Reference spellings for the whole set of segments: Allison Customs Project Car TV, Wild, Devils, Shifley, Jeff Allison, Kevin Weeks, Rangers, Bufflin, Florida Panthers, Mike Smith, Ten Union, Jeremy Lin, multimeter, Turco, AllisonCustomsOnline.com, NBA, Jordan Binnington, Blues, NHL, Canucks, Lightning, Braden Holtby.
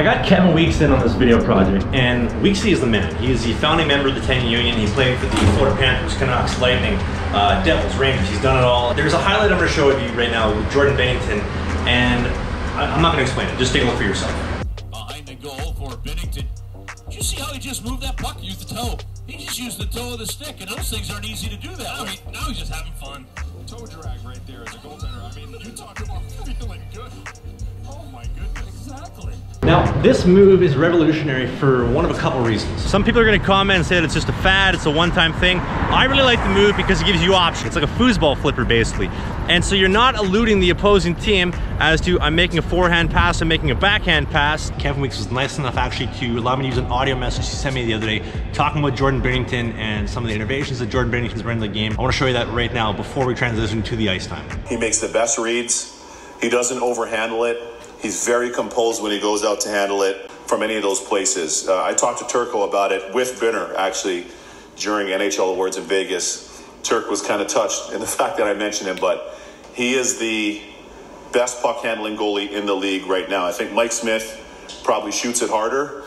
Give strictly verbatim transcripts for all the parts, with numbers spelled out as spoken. I got Kevin Weeks in on this video project, and Weeksy is the man. He is the founding member of the Ten Union. He played for the Florida Panthers, Canucks, Lightning, uh, Devils, Rangers. He's done it all. There's a highlight I'm going to show you right now with Jordan Binnington, and I I'm not going to explain it. Just take a look for yourself. Behind the goal for Binnington. Did you see how he just moved that puck? He used the toe. He just used the toe of the stick, and those things aren't easy to do that. Now, he, now he's just having fun. Toe drag right there as a goaltender. I mean, you talk about feeling good. Oh my goodness. Exactly. Now, this move is revolutionary for one of a couple reasons. Some people are going to comment and say that it's just a fad, it's a one-time thing. I really like the move because it gives you options. It's like a foosball flipper, basically. And so you're not eluding the opposing team as to, I'm making a forehand pass, I'm making a backhand pass. Kevin Weeks was nice enough actually to allow me to use an audio message he sent me the other day talking about Jordan Binnington and some of the innovations that Jordan Binnington's bringing to the game. I want to show you that right now before we transition to the ice time. He makes the best reads. He doesn't overhandle it. He's very composed when he goes out to handle it from any of those places. Uh, I talked to Turco about it with Binner, actually, during N H L Awards in Vegas. Turk was kind of touched in the fact that I mentioned him, but he is the best puck-handling goalie in the league right now. I think Mike Smith probably shoots it harder.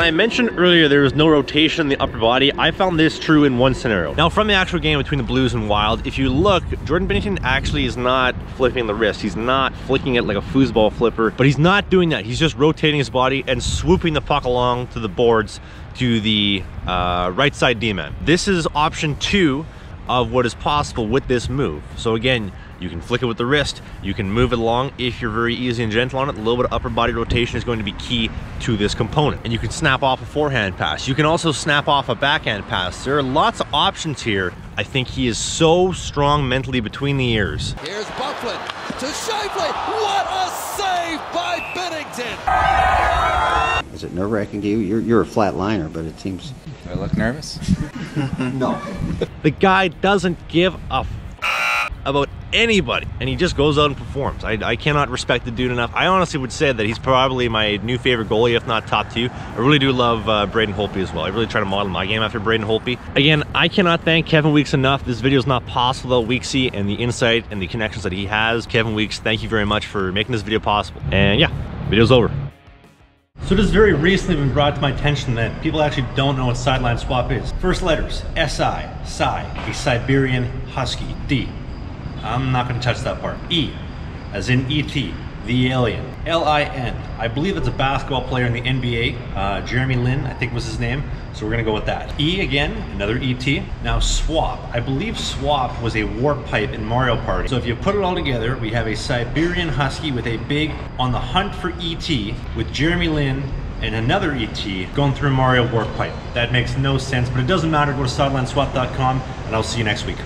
I mentioned earlier there was no rotation in the upper body. I found this true in one scenario. Now, from the actual game between the Blues and Wild, if you look, Jordan Binnington actually is not flipping the wrist. He's not flicking it like a foosball flipper, but he's not doing that. He's just rotating his body and swooping the puck along to the boards to the uh, right side D-man. This is option two of what is possible with this move. So again, you can flick it with the wrist, you can move it along if you're very easy and gentle on it. A little bit of upper body rotation is going to be key to this component. And you can snap off a forehand pass. You can also snap off a backhand pass. There are lots of options here. I think he is so strong mentally between the ears. Here's Bufflin to Shifley. What a save by Binnington! Is it nerve-wracking to you? You're, you're a flat liner, but it seems... Do I look nervous? No. The guy doesn't give a f about anybody, and he just goes out and performs. I, I cannot respect the dude enough. I honestly would say that he's probably my new favorite goalie, if not top two. I really do love uh, Braden Holtby as well. I really try to model my game after Braden Holtby. Again, I cannot thank Kevin Weeks enough. This video is not possible without Weeksy and the insight and the connections that he has. Kevin Weeks, thank you very much for making this video possible. And yeah, video's over. So it has very recently been brought to my attention that people actually don't know what sideline swap is. First letters, S I, Sai, a Siberian husky. D, I'm not gonna touch that part. E, as in E T, the alien. L I N, I believe it's a basketball player in the N B A. Uh, Jeremy Lin, I think was his name. So we're gonna go with that. E again, another E T. Now swap, I believe swap was a warp pipe in Mario Party. So if you put it all together, we have a Siberian husky with a big on the hunt for E T with Jeremy Lin and another E T going through Mario warp pipe. That makes no sense, but it doesn't matter. Go to sidelineswap dot com and I'll see you next week.